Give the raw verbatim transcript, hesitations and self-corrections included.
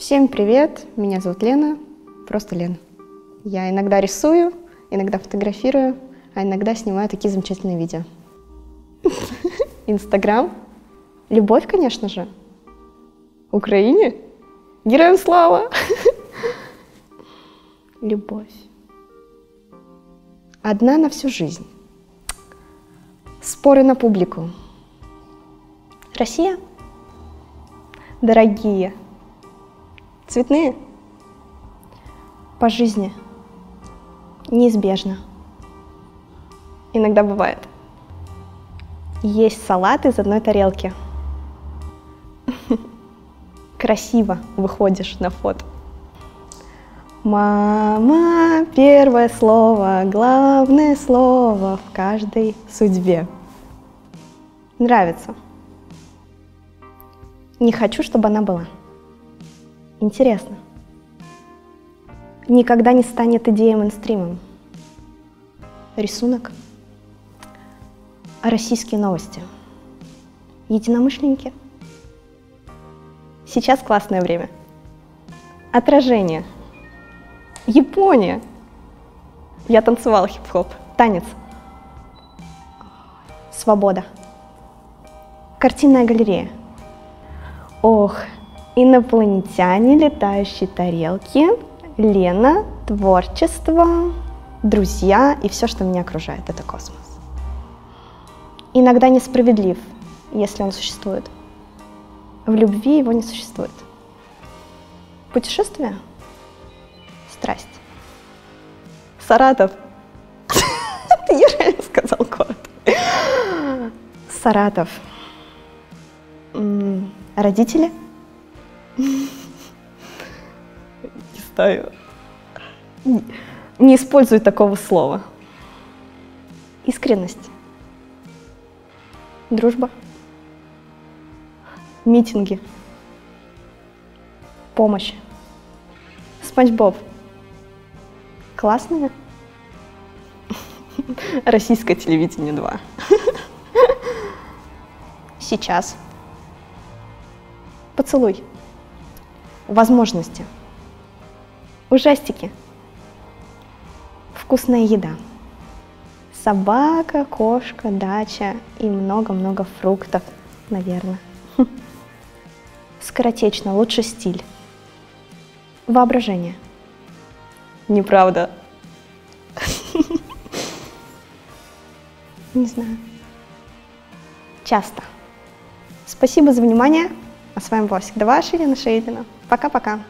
Всем привет, меня зовут Лена, просто Лена. Я иногда рисую, иногда фотографирую, а иногда снимаю такие замечательные видео. Инстаграм. Любовь, конечно же. Украине. Героям слава. Любовь. Одна на всю жизнь. Споры на публику. Россия. Дорогие. Цветные. По жизни. Неизбежно. Иногда бывает. Есть салат из одной тарелки. Красиво выходишь на фото. Мама, первое слово, главное слово в каждой судьбе. Нравится. Не хочу, чтобы она была. Интересно. Никогда не станет идеей мейнстримом. Рисунок. Российские новости. Единомышленники. Сейчас классное время. Отражение. Япония. Я танцевала хип-хоп. Танец. Свобода. Картинная галерея. Ох, инопланетяне, летающие тарелки, Лена, творчество, друзья и все, что меня окружает, это космос. Иногда несправедлив, если он существует. В любви его не существует. Путешествие? Страсть. Саратов. Я реально сказал город. Саратов. Родители? Не знаю. Не используй такого слова. Искренность. Дружба. Митинги. Помощь. Спанч Боб. Классные. Российское телевидение два. Сейчас. Поцелуй. Возможности. Ужастики. Вкусная еда. Собака, кошка, дача и много-много фруктов, наверное. Скоротечно, лучше стиль. Воображение. Неправда. Не знаю. Часто. Спасибо за внимание. А с вами была всегда ваша Елена Шейдлина. Пока-пока.